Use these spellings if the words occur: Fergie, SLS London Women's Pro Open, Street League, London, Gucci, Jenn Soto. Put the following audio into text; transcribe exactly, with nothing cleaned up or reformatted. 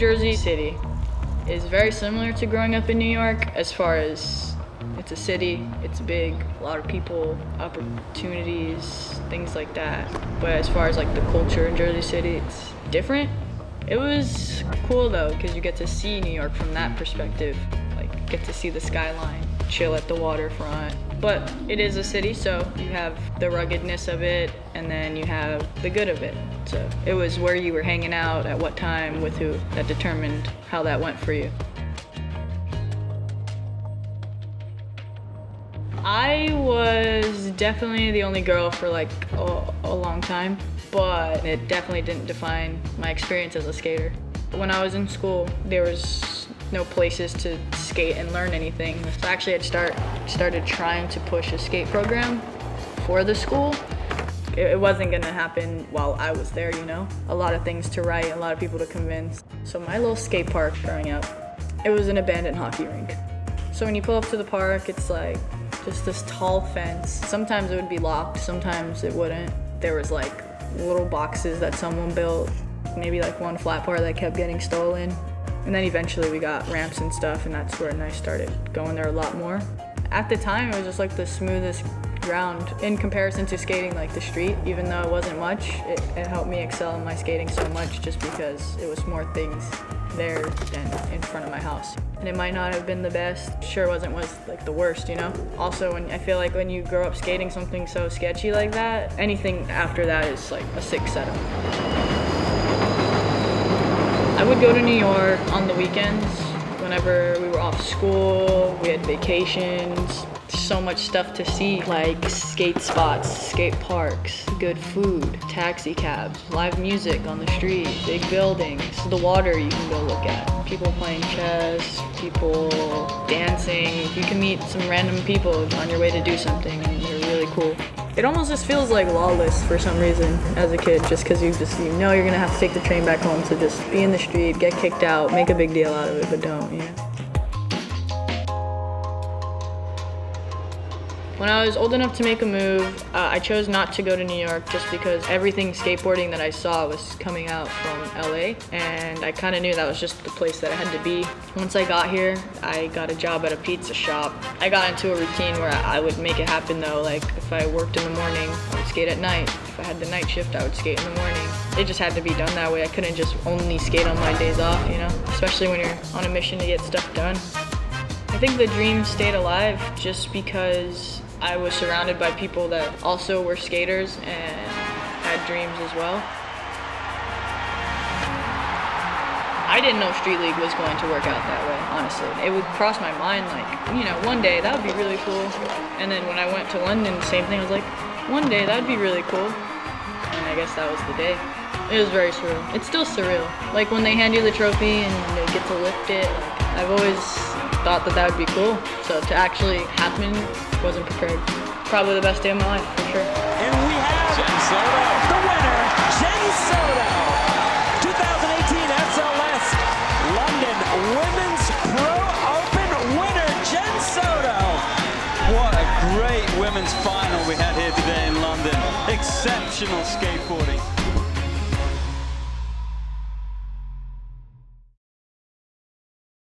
Jersey City is very similar to growing up in New York as far as it's a city, it's big, a lot of people, opportunities, things like that. But as far as like the culture in Jersey City, it's different. It was cool though, because you get to see New York from that perspective. Like, get to see the skyline, chill at the waterfront. But it is a city, so you have the ruggedness of it, and then you have the good of it. So it was where you were hanging out, at what time, with who, that determined how that went for you. I was definitely the only girl for like a, a long time, but it definitely didn't define my experience as a skater. When I was in school, there was no places to skate and learn anything. So actually, I'd start started trying to push a skate program for the school. It, it wasn't gonna happen while I was there, you know? A lot of things to write, a lot of people to convince. So my little skate park growing up, it was an abandoned hockey rink. So when you pull up to the park, it's like, just this tall fence. Sometimes it would be locked, sometimes it wouldn't. There was like little boxes that someone built, maybe like one flat bar that kept getting stolen. And then eventually we got ramps and stuff, and that's where I started going there a lot more. At the time, it was just like the smoothest ground in comparison to skating like the street. Even though it wasn't much, it, it helped me excel in my skating so much just because it was more things there than in front of my house. And it might not have been the best, sure wasn't was like the worst, you know? Also, when I feel like when you grow up skating something so sketchy like that, anything after that is like a sick setup. I would go to New York on the weekends whenever we were off school, we had vacations, so much stuff to see, like skate spots, skate parks, good food, taxi cabs, live music on the street, big buildings, the water you can go look at, people playing chess, people dancing. You can meet some random people on your way to do something, and they're really cool. It almost just feels like lawless for some reason as a kid, just because you just you know you're gonna have to take the train back home, so just be in the street, get kicked out, make a big deal out of it, but don't, you know? When I was old enough to make a move, uh, I chose not to go to New York just because everything skateboarding that I saw was coming out from L A, and I kind of knew that was just the place that I had to be. Once I got here, I got a job at a pizza shop. I got into a routine where I would make it happen though, like if I worked in the morning, I would skate at night. If I had the night shift, I would skate in the morning. It just had to be done that way. I couldn't just only skate on my days off, you know? Especially when you're on a mission to get stuff done. I think the dream stayed alive just because I was surrounded by people that also were skaters and had dreams as well. I didn't know Street League was going to work out that way, honestly. It would cross my mind like, you know, one day that would be really cool. And then when I went to London, same thing, I was like, one day that would be really cool. And I guess that was the day. It was very surreal. It's still surreal. Like when they hand you the trophy and you get to lift it, like, I've always thought that that would be cool. So to actually happen, wasn't prepared. Probably the best day of my life, for sure. And we have Jenn Soto, the winner, Jenn Soto, twenty eighteen S L S London Women's Pro Open winner, Jenn Soto. What a great women's final we had here today in London. Exceptional skateboarding.